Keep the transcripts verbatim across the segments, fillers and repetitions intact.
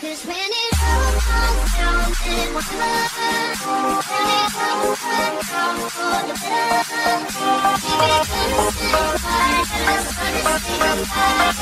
'Cause when it all comes down, it was love. When it all comes down, all the love. He becomes the fire, just understand why.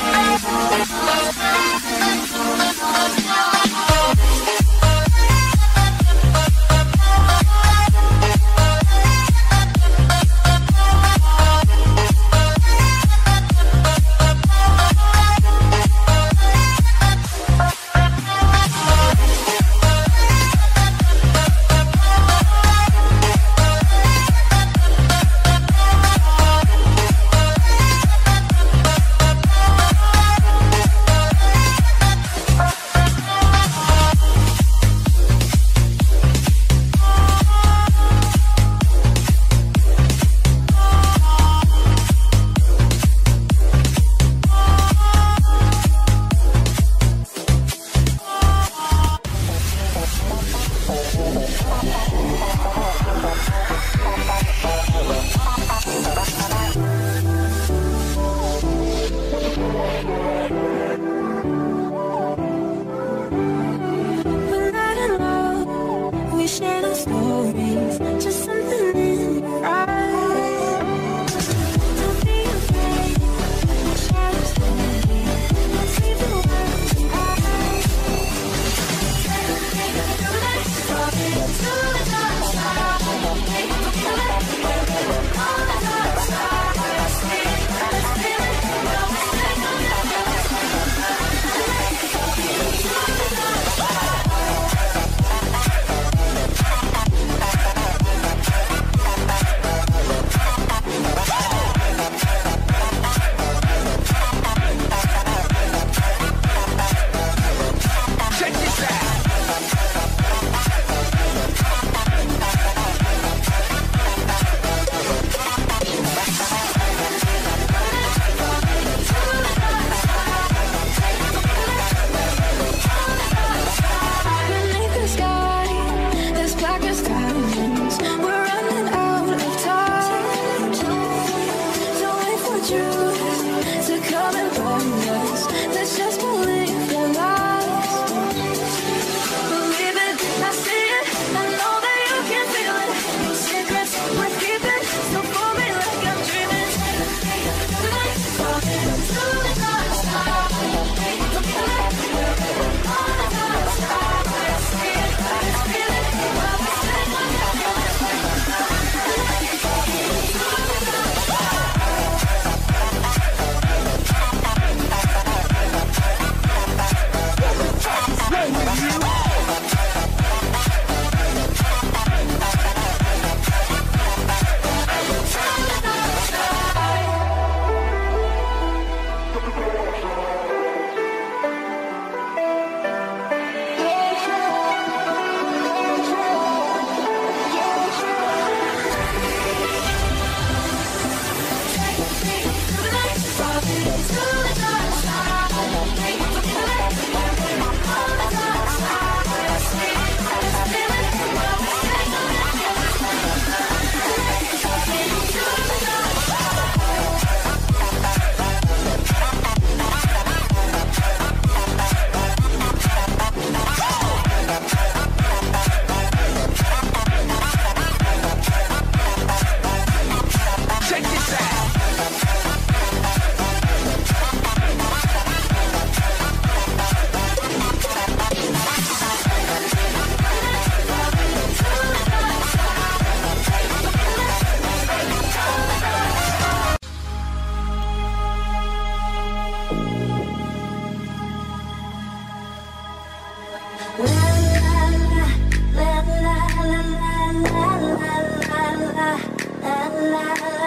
When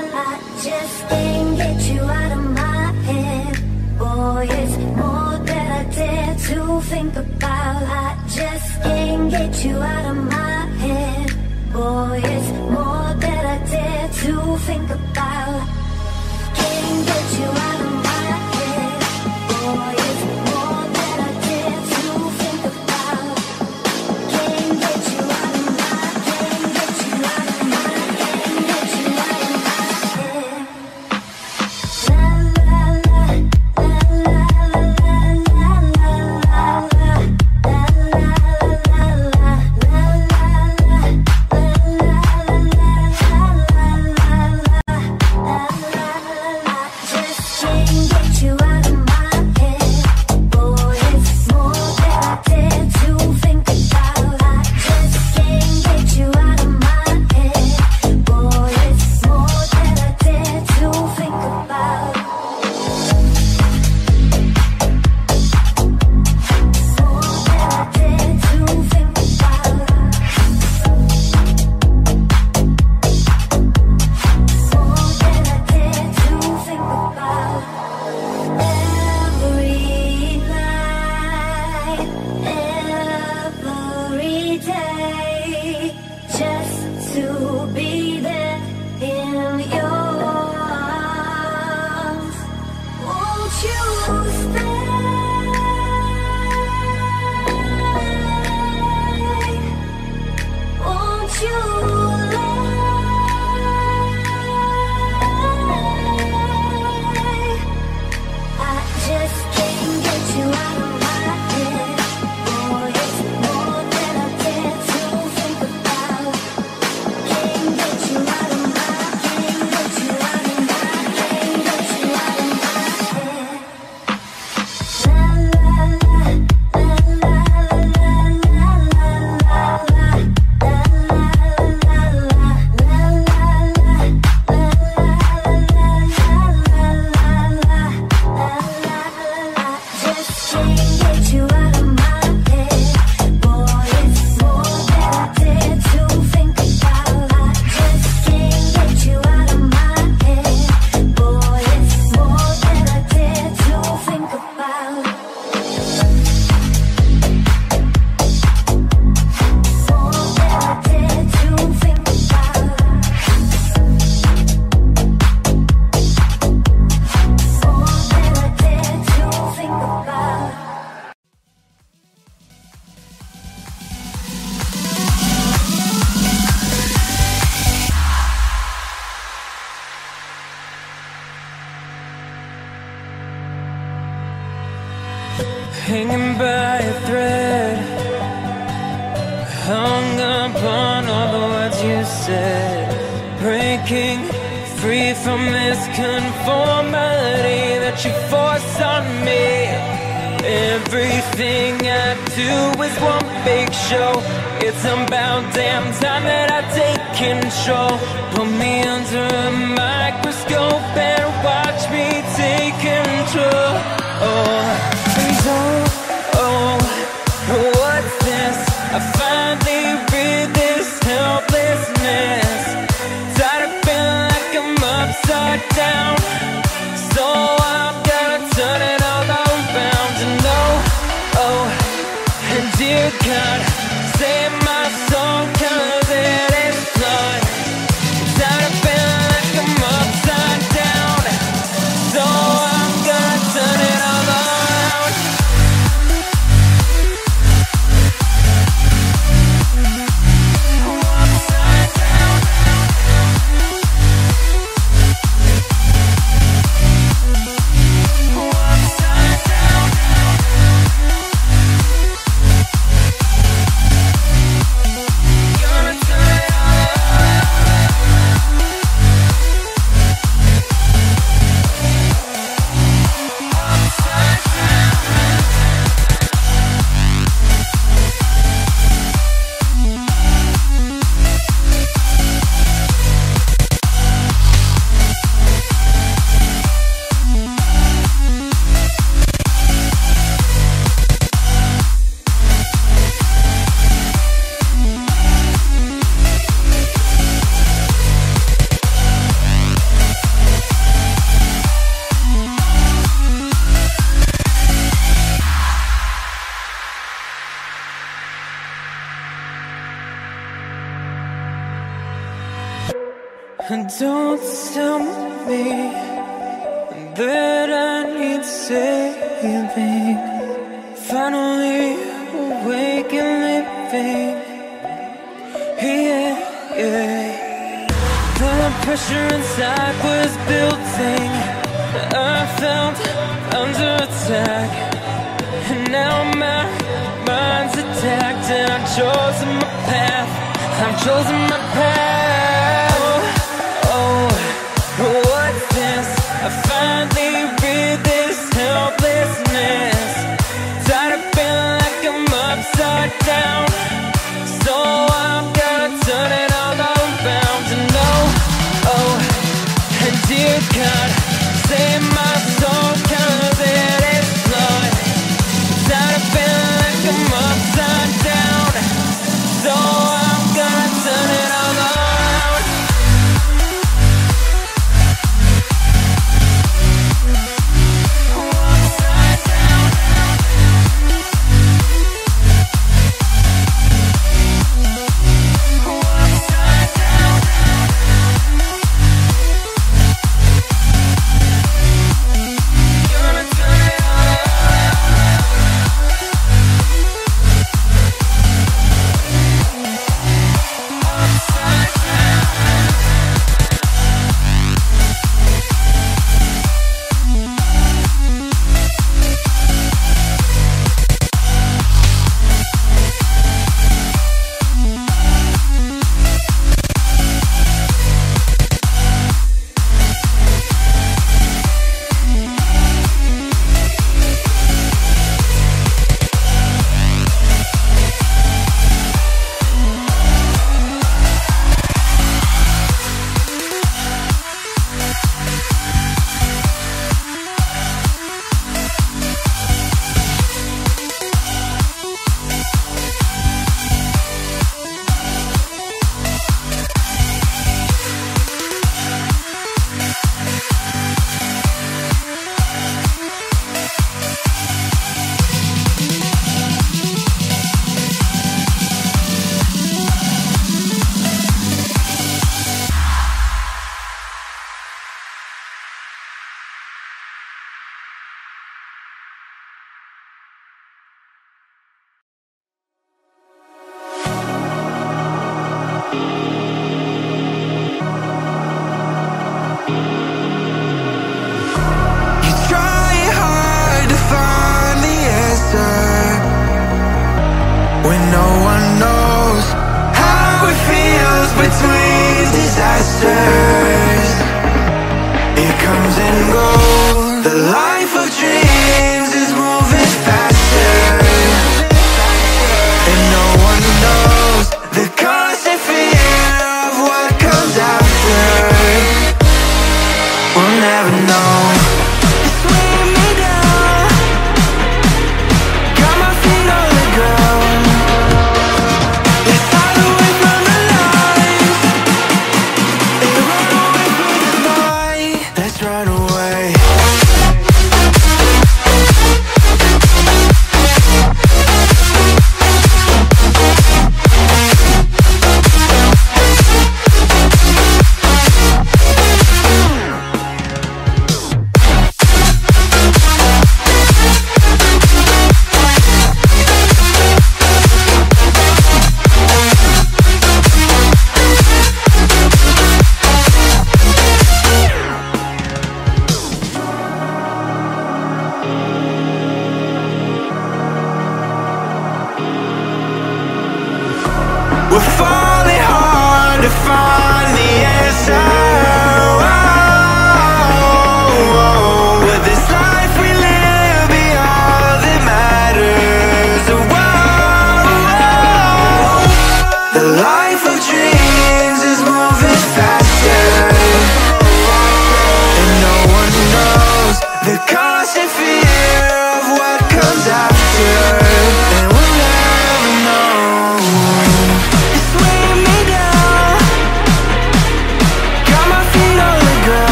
I just can't get you out of my head. Boy, it's more than I dare to think about. I just can't get you out of my head. Boy, it's more than I dare to think about. Can't get you out of my head. Boy, it's more than I dare to think about. Can't get you out of my head. Can't get you out of my head. Can't get you out of my head. Don't tell me that I need saving. Finally awake and living. Yeah, yeah. The pressure inside was building. I felt under attack, and now my mind's attacked. And I've chosen my path. I've chosen my path. I finally rid this helplessness. Tired of feeling like I'm upside down, so I'm gonna turn it all around. And oh, oh, and dear God, save my soul, cause it is blood. Tired of feeling like I'm upside down, so I'm gonna turn it all around.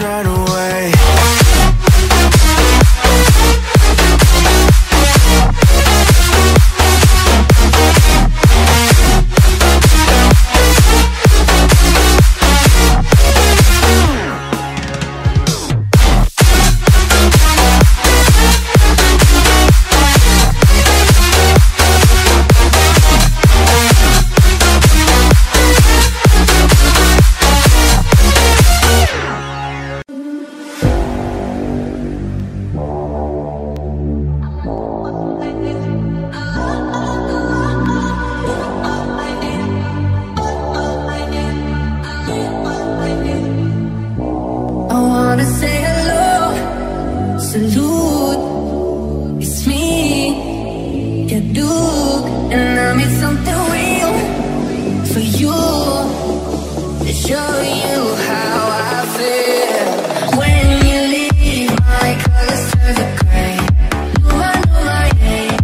Right away. dude, it's me, your dude. And I made something real for you, to show you how I feel. When you leave, my colors turn to gray. No, I know my name,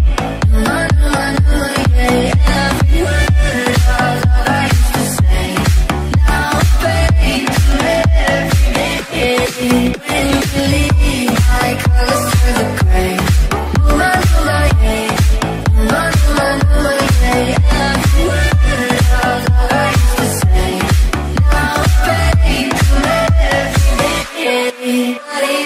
no, I know my name. And every word of love I used to say, now I'm paying to it every day. When you leave, my colors turn to gray. No, I know my name, no, I know my name. Every word of love I used to say, now I'm paying to it every day. But it- I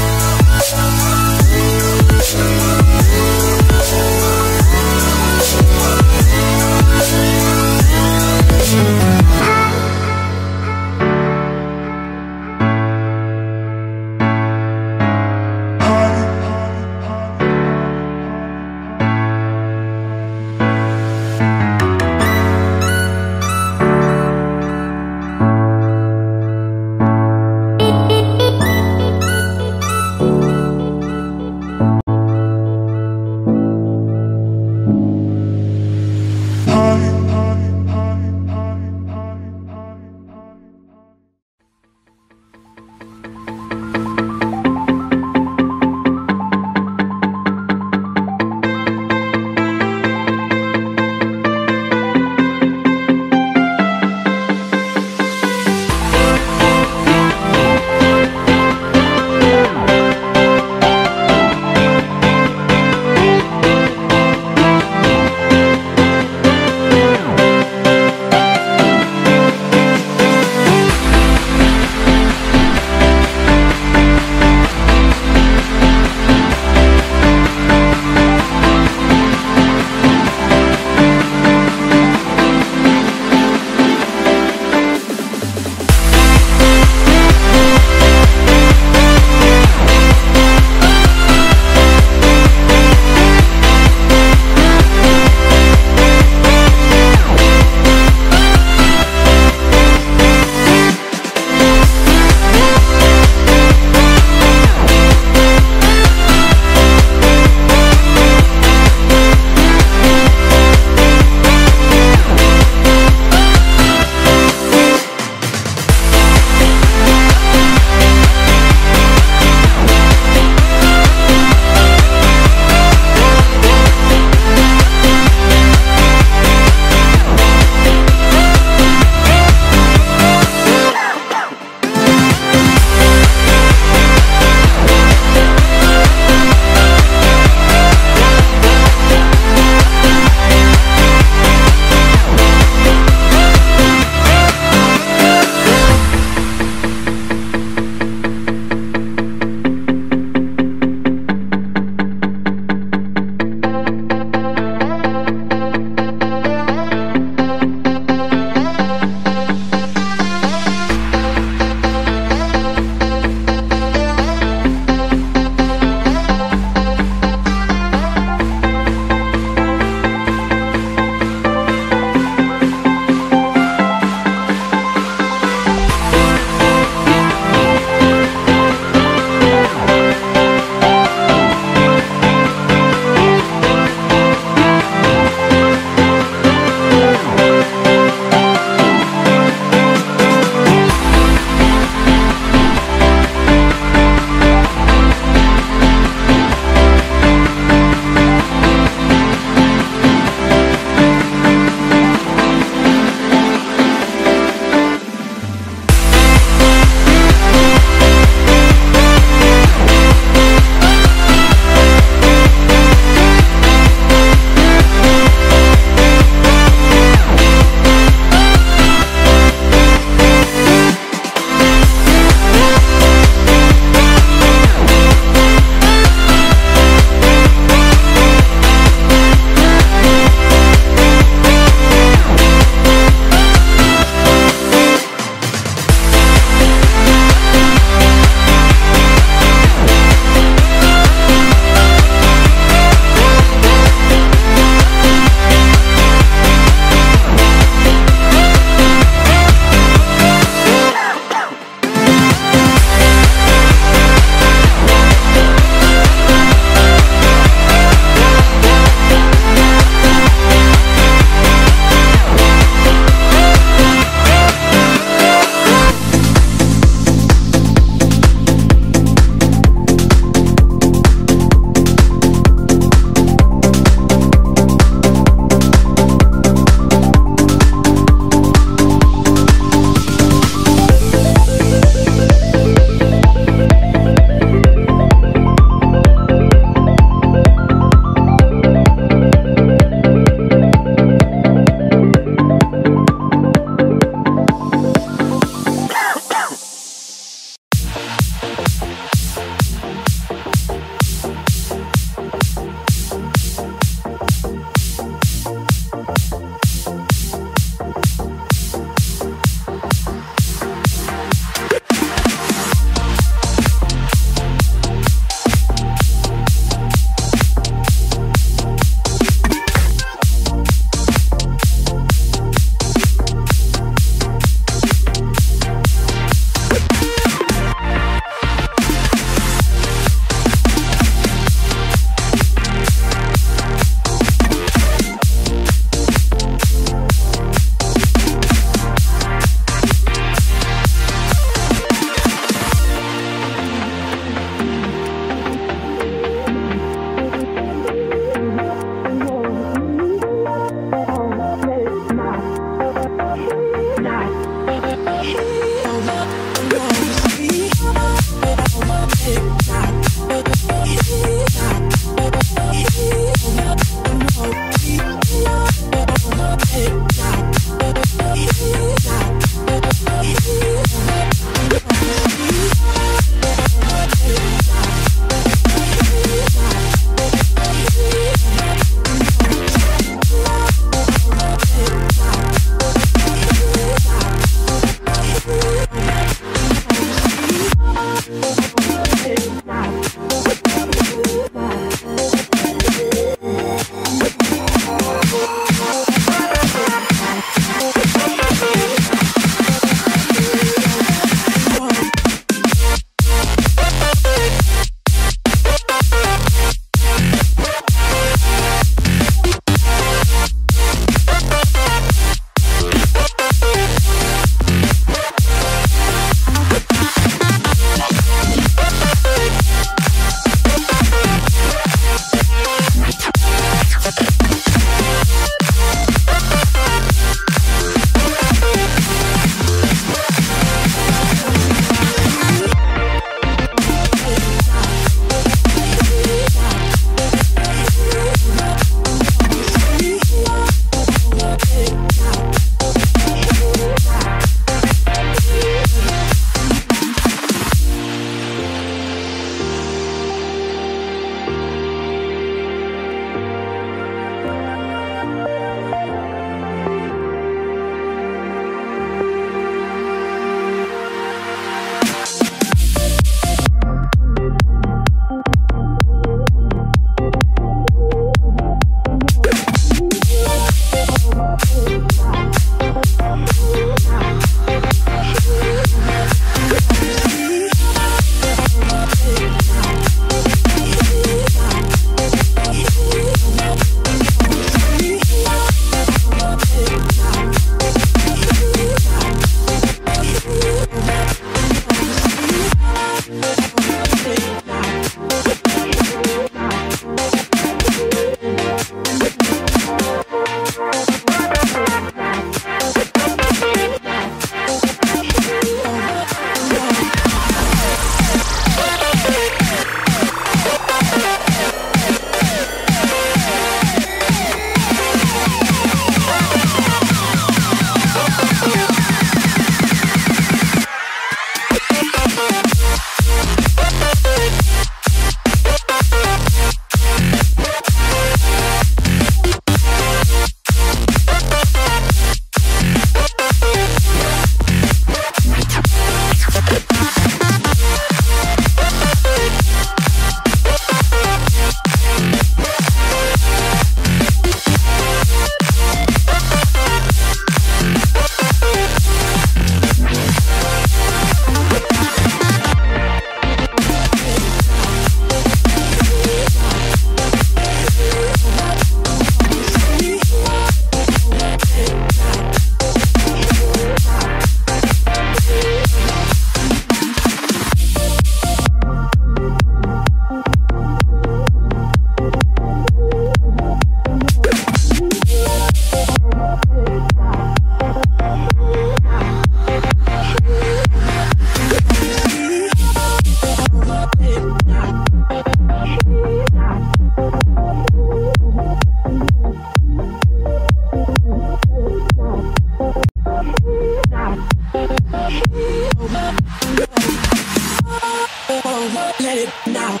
now,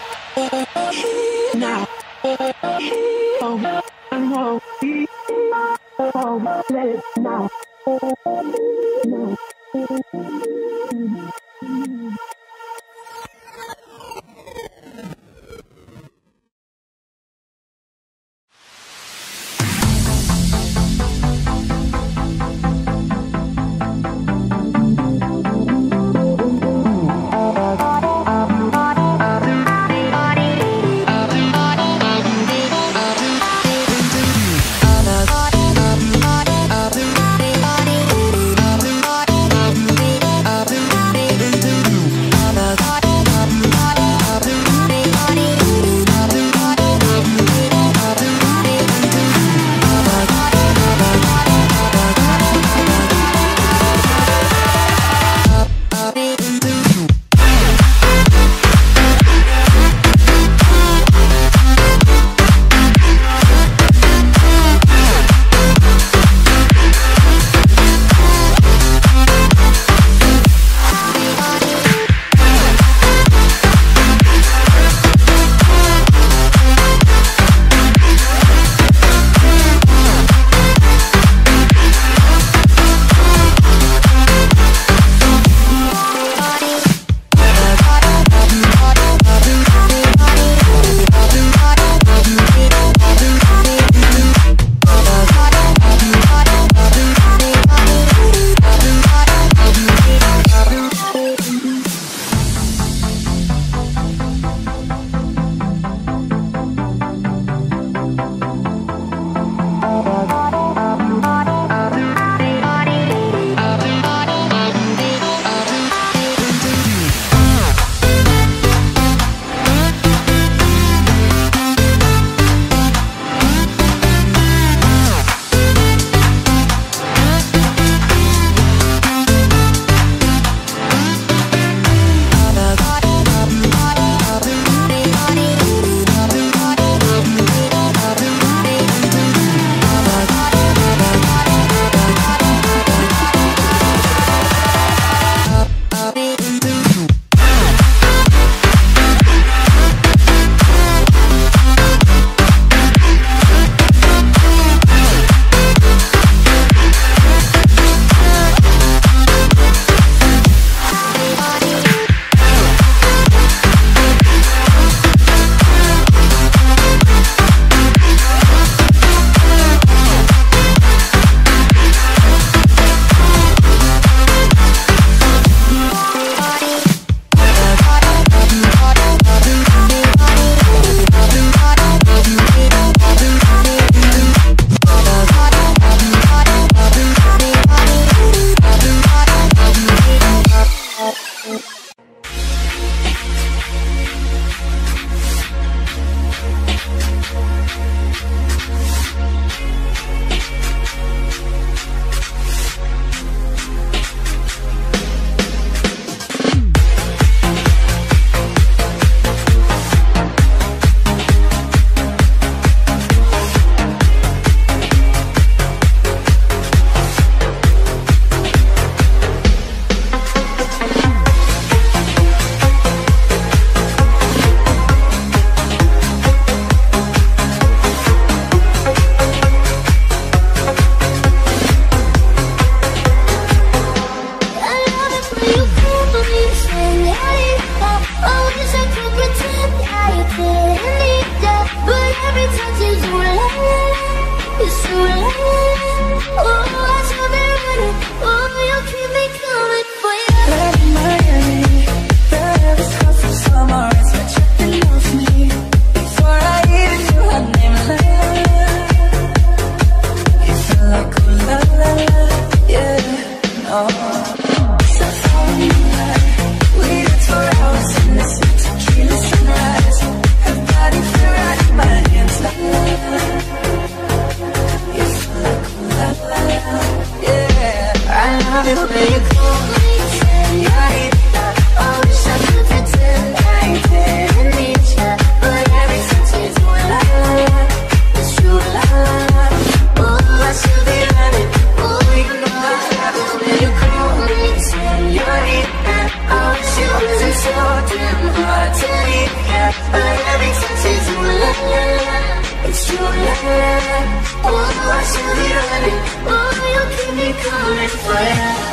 now, oh, no, oh, let it now, no. You're in that ocean, it's so damn hard to leave. my loving senses. Ooh la la la, it's true la la la. Oh, I should be running. Oh, you keep me coming fire.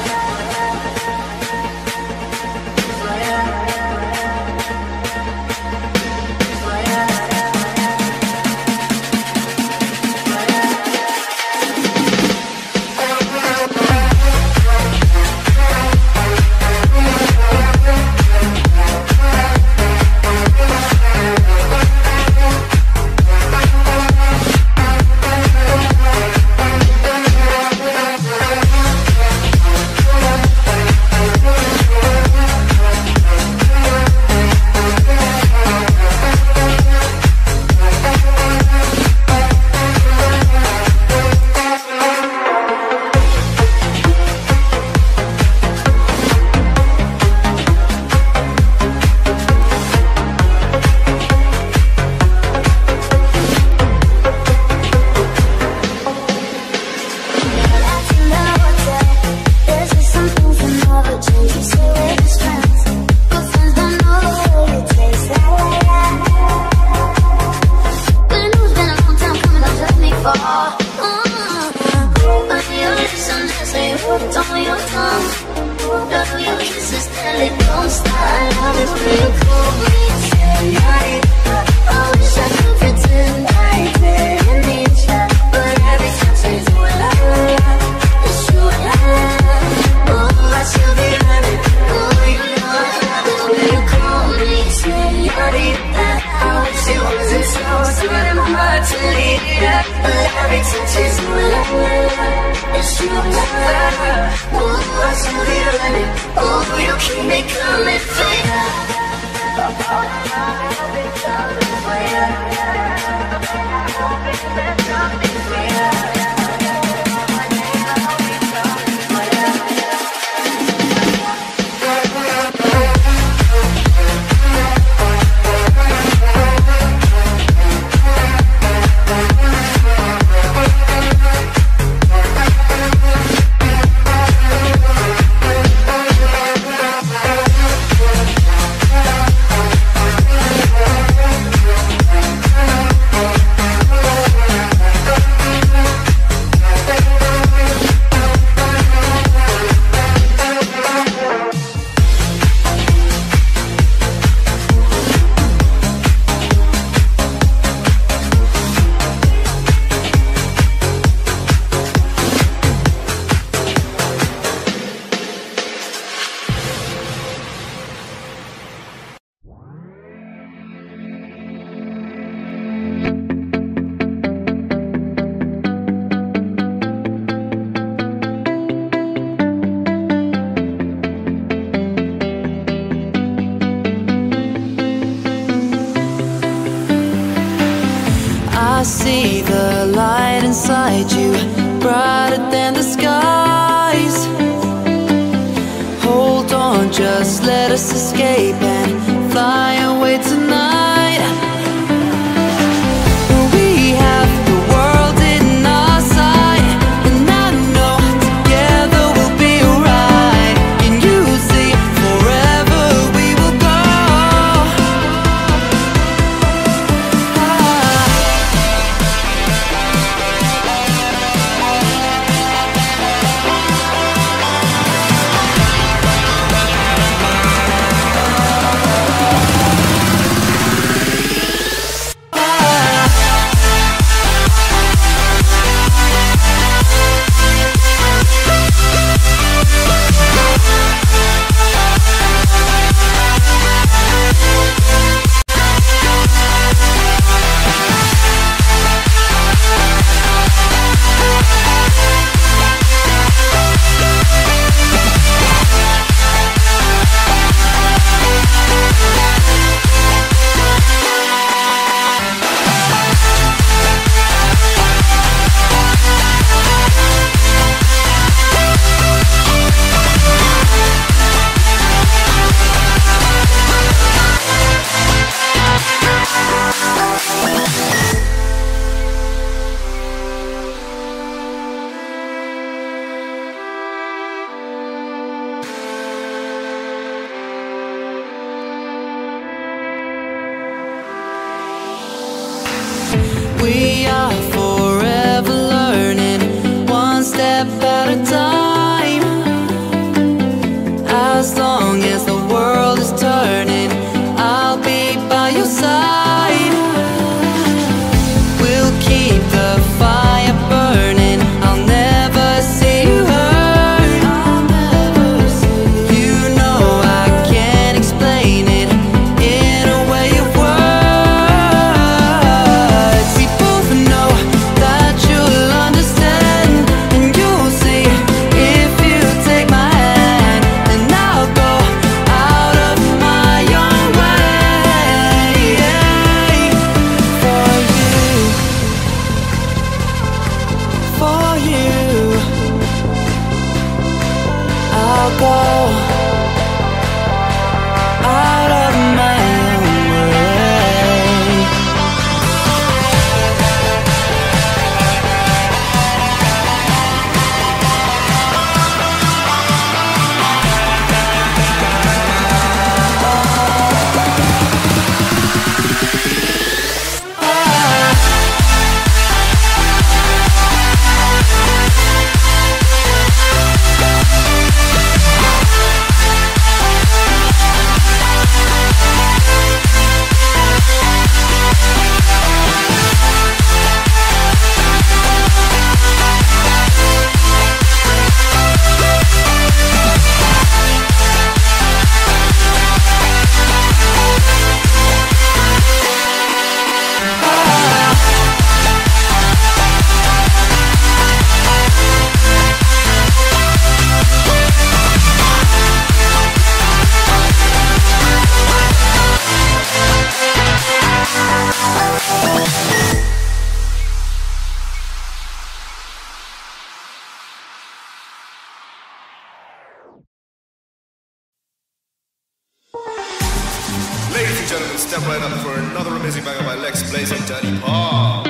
and step right up for another amazing banger by Lex Blaze and Danny Paul.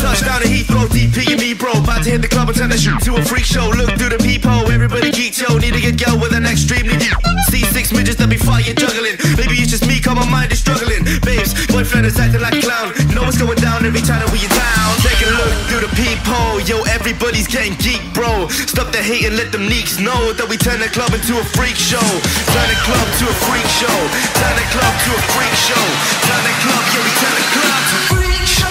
Touchdown in Heathrow, D P and me bro. About to hit the club and turn the shoot to a freak show. Look through the peephole, everybody geek yo. Need to get girl with an extremely deep. See six midgets that be fire juggling. Maybe it's just me, cause my mind is struggling. Babes, boyfriend is acting like a clown. Know what's going down every time that we in town. Take a look through the peephole, yo. Everybody's getting geek bro. Stop the hate and let them neeks know that we turn the club into a freak show. Turn the club to a freak show. Turn the club to a freak show. Turn the club, yo, we turn the club to a freak show.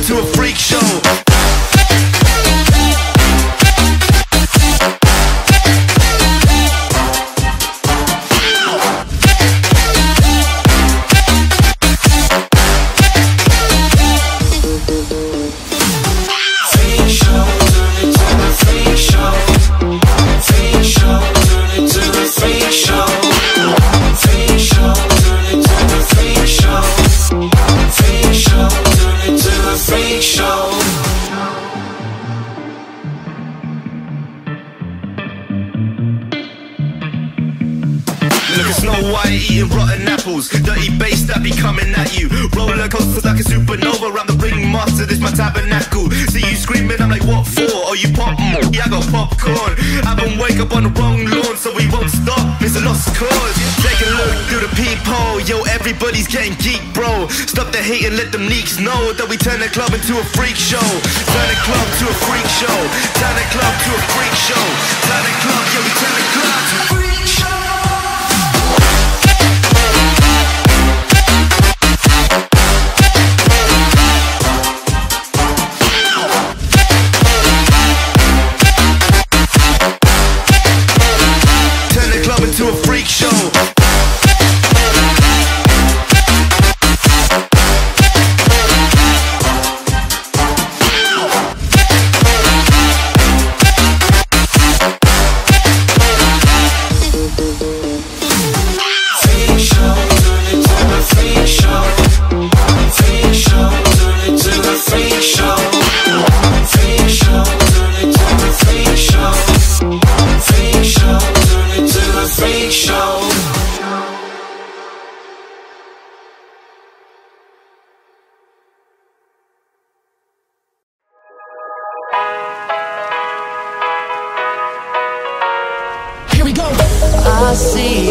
To a freak show. Turn it to a freak show. Freak show, turn it to a freak show. Freak show, turn it to a freak show. Freak show, turn it to a freak show. Look at Snow White eating rotten apples. Dirty bass that be coming at you. Roller coasters like a supernova. I'm the ringmaster, this my tabernacle. See you screaming, I'm like, what for? Oh, you pop? Yeah, I got popcorn. I've been wake up on the wrong lawn, so we won't stop. It's a lost cause. Take a look through the peephole, yo. Everybody's getting geek, bro. Stop the hate and let them leaks know that we turn the club into a freak show. Turn the club to a freak show. Turn the club to a freak show. Turn the club, yo, we turn the club to a freak show. To a freak show. Turn it to a freak show. Freak show, turn it to a freak show. Freak show, turn it to a freak show. Freak show, turn it to a freak show. I see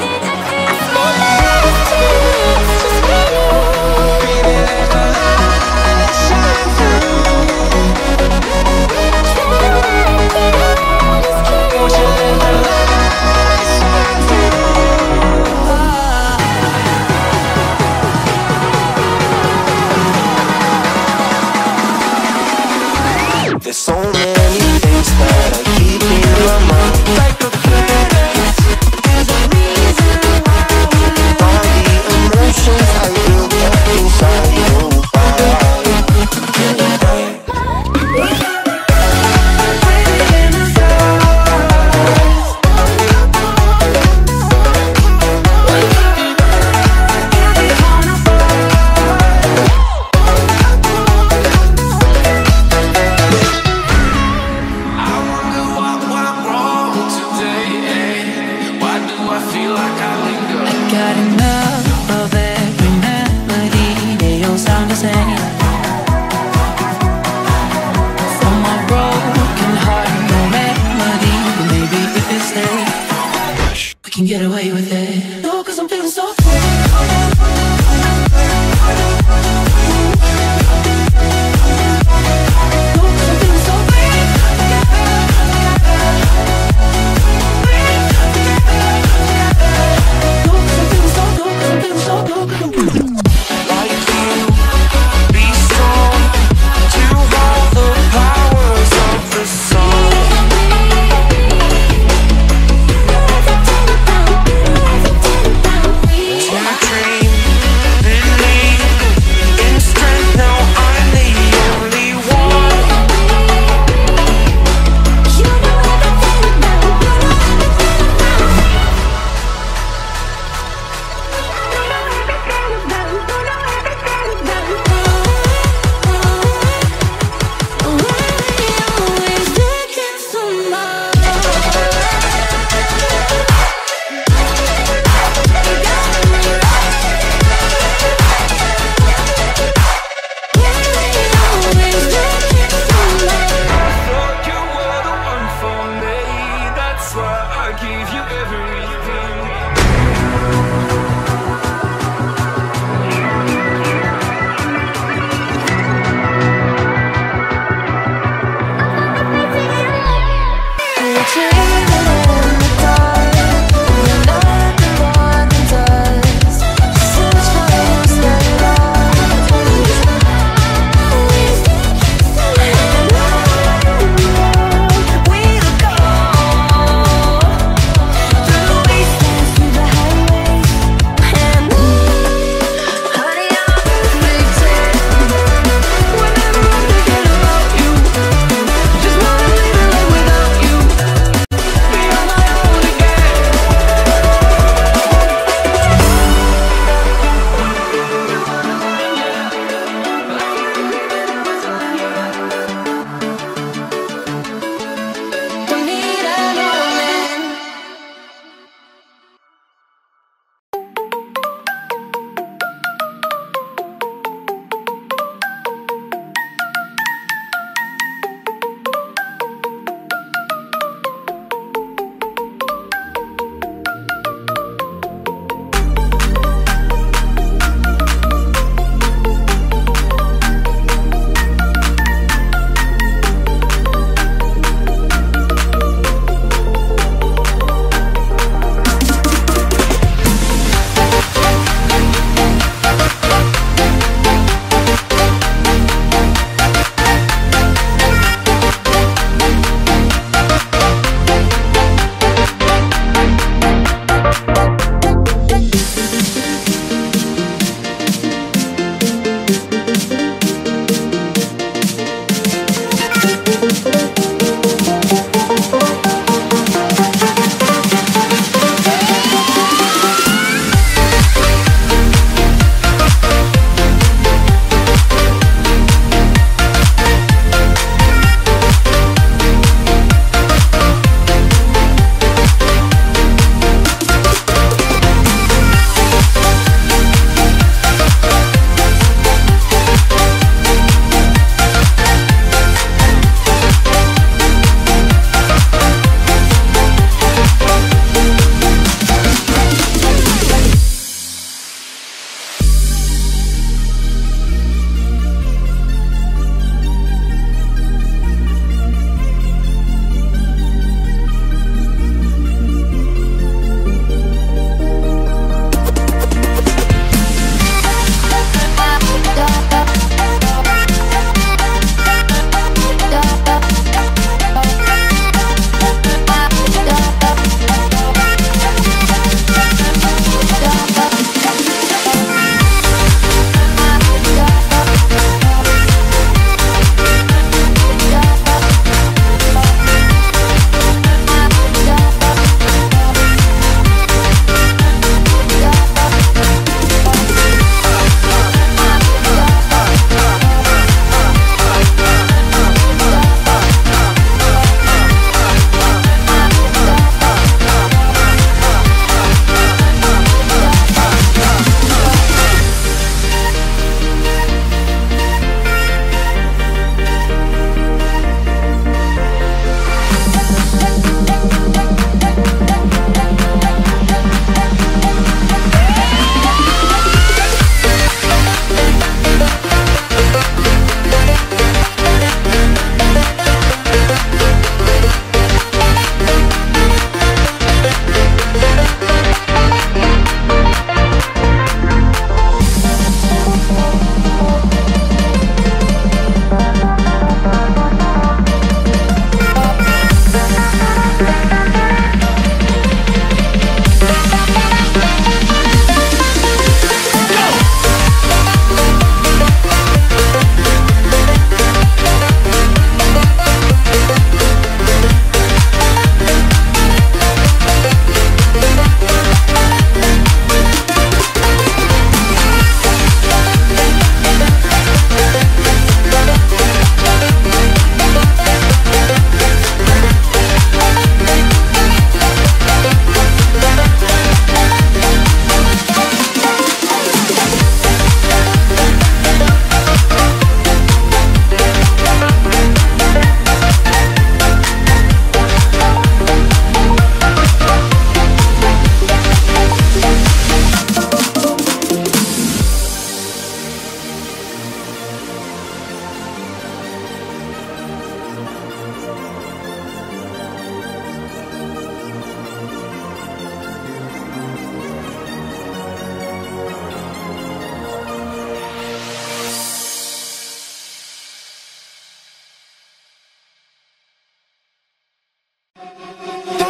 need to feel your love, just feel your love. Baby, let the light shine through. Feel your love, baby, just feel your love. Won't you let the light shine through? There's so many things that I keep in my mind. Like a curse, there's a reason why we live. All the emotions I feel kept inside your be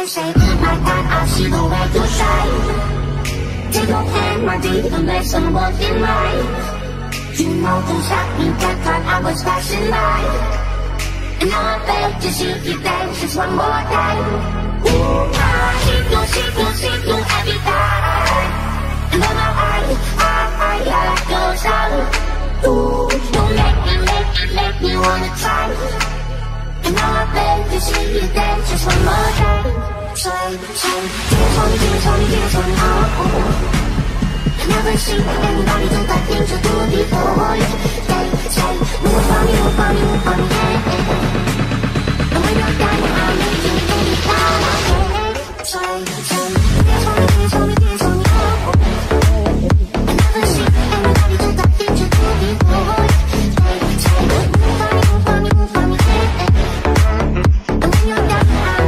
say, say my God, I'll see the way you shine. Take your hand, my dear, the best and work in life. You know things happened that time I was passing by, and now I beg to see you dance just one more time. Ooh, I see you, see you, see you every time. And then I, I, I, I like your sound. Ooh, don't let me, let me, let me wanna try. And now I beg to see you dance just one more time. Say, say, dance on me, dance on me, dance on me, oh, oh. I've never seen anybody do that thing you do before. Say, say, move on me, move on me, move on me, yeah, yeah. And when you're done, I'll make you think now, oh, oh. Say, say, dance on me, dance on me, dance on me, oh, oh. I've never seen anybody do that thing you do before. Say, say, move on me, move on me, move on me, yeah, yeah.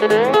Today.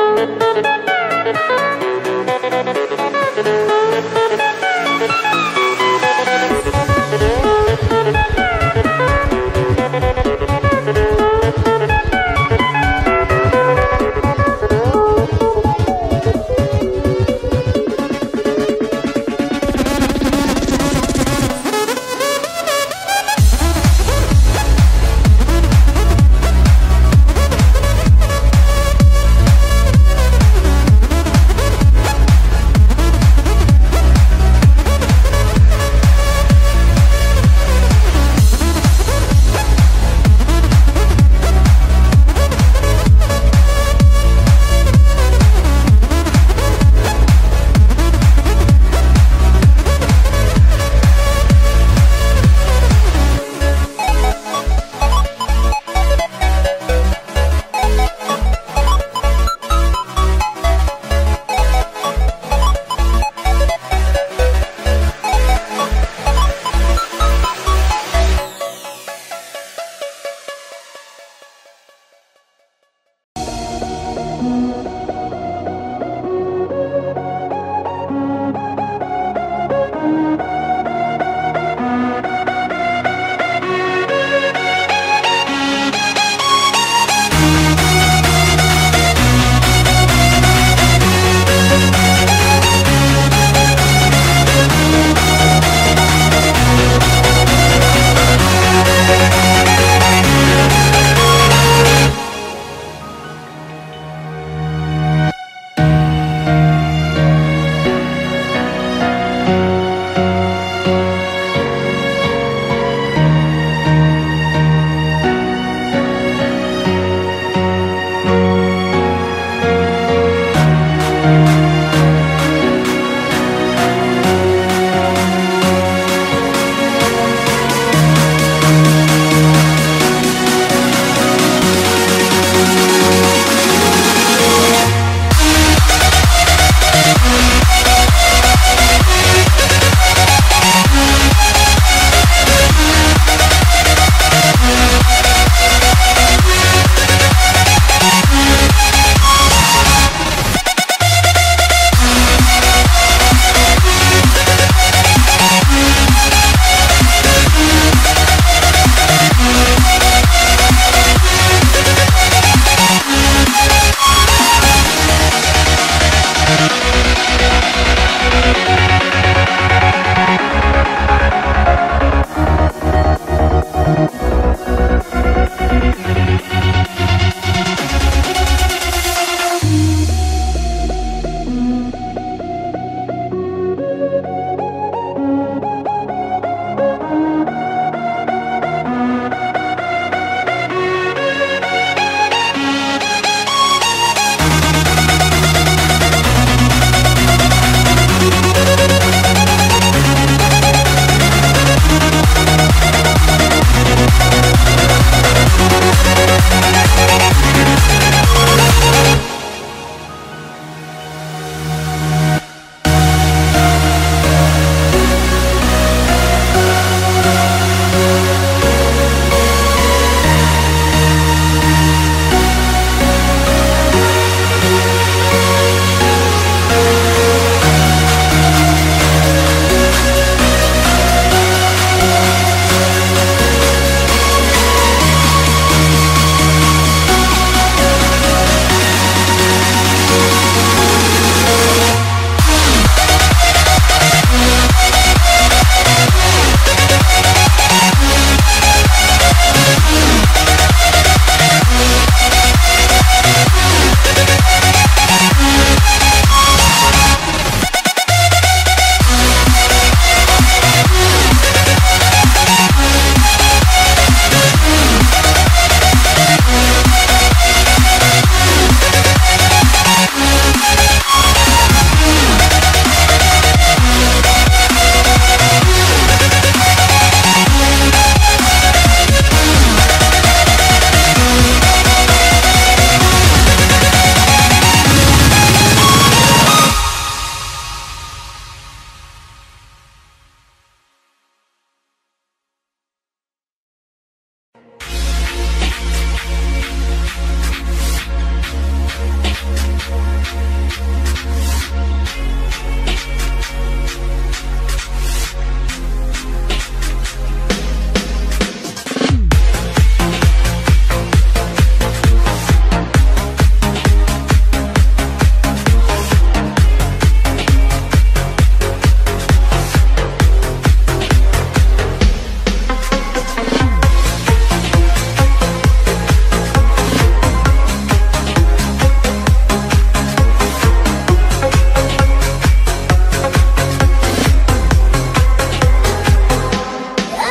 Oh,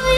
you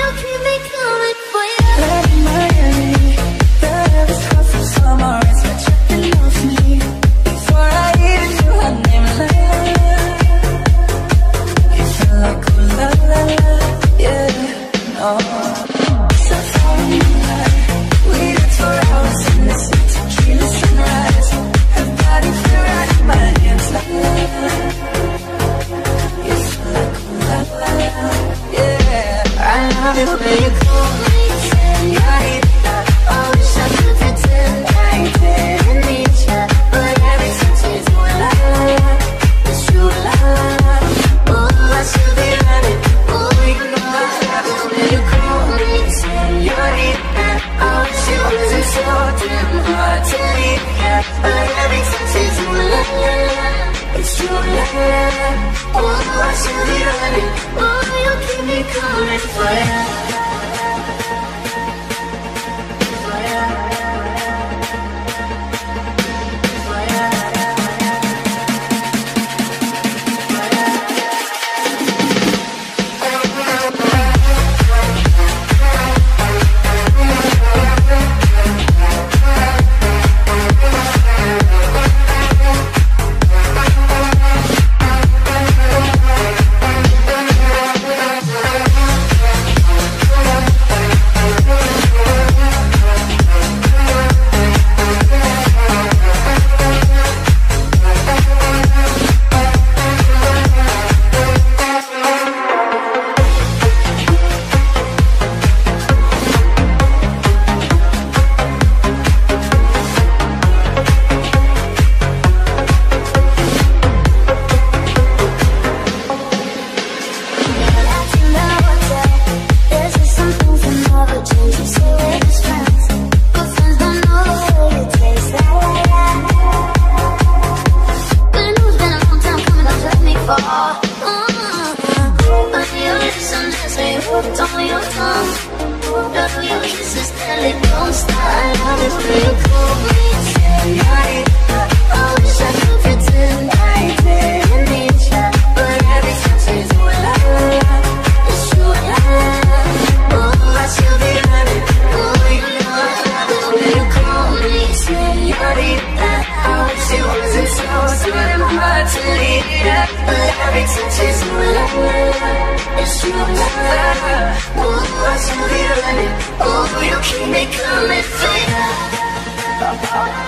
keep me coming for you.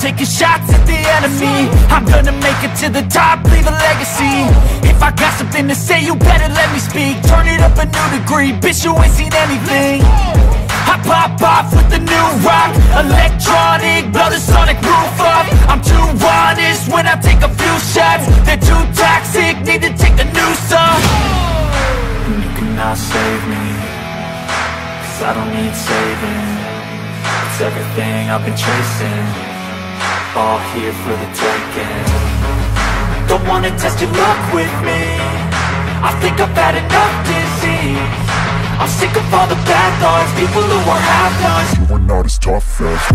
Taking shots at the enemy, I'm gonna make it to the top, leave a legacy. If I got something to say, you better let me speak. Turn it up a new degree, bitch, you ain't seen anything. I pop off with the new rock, electronic, blow the sonic roof up. I'm too honest when I take a few shots. They're too toxic, need to take a new song. You cannot save me, cause I don't need saving. It's everything I've been chasing, all here for the taking. Don't wanna test your luck with me, I think I've had enough disease. I'm sick of all the bad thoughts, people who are half-nots. You are not as tough as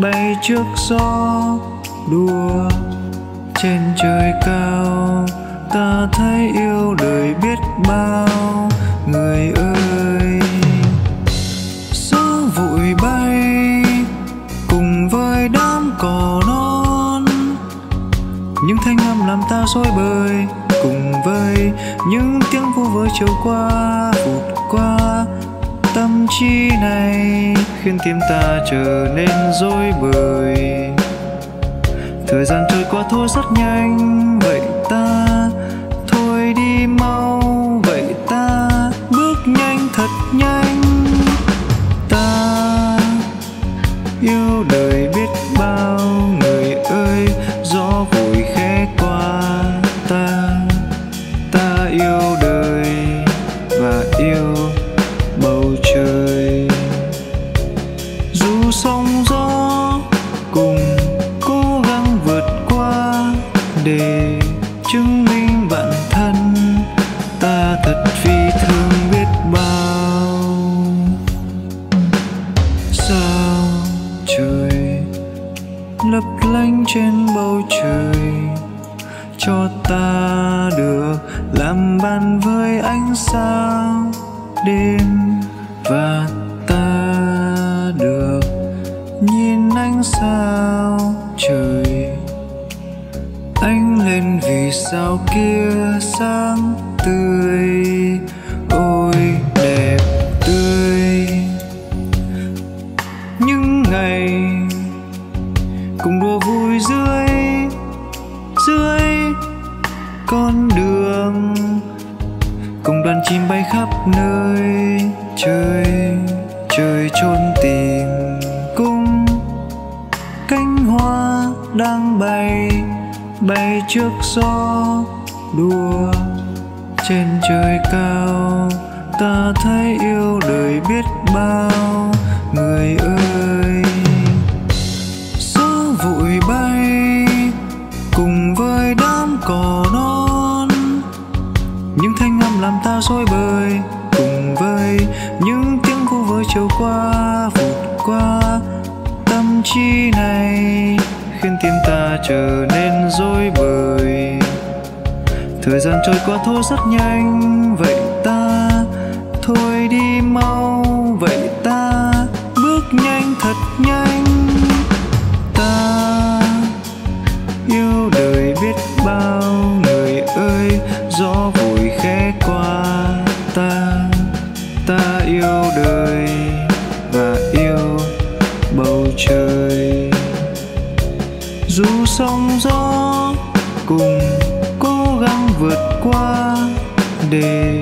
bay trước gió đùa trên trời cao. Ta thấy yêu đời biết bao người ơi. Gió vụi bay cùng với đám cỏ non, những thanh âm làm ta rối bời cùng với những tiếng vu vơ chiều qua vụt qua. Tâm trí này khiến tim ta trở nên rối bời. Thời gian trôi qua thôi rất nhanh, vậy ta thôi đi mau, vậy ta bước nhanh thật nhanh. Ta yêu đời biết bao người ơi. Gió vội khẽ qua ta, ta yêu đời và yêu bầu trời. Dù sóng gió cùng cố gắng vượt qua để chứng minh bản thân ta thật phi thường biết bao. Sao trời lấp lánh trên bầu trời cho ta được làm bạn với ánh sao đêm, và ta được nhìn ánh sao trời ánh lên vì sao kia sáng tươi. Ôi đẹp tươi những ngày cùng đùa vui dưới dưới con đường, cùng đoàn chim bay khắp nơi trời trời chôn tìm cung cánh hoa đang bay bay trước gió đùa trên trời cao. Ta thấy yêu đời biết bao người ơi. Gió vụi bay cùng với đám cỏ non, những thanh âm làm ta rối bời cùng với những tiếng vu vơ chiều qua vụt qua. Tâm trí này khiến tim ta trở nên rối bời. Thời gian trôi qua thôi rất nhanh, vậy ta thôi đi mau, vậy ta bước nhanh thật nhanh. Ta yêu đời biết bao người ơi. Gió vội khẽ qua ta, ta yêu đời và yêu bầu trời. Dù sóng gió cùng cố gắng vượt qua để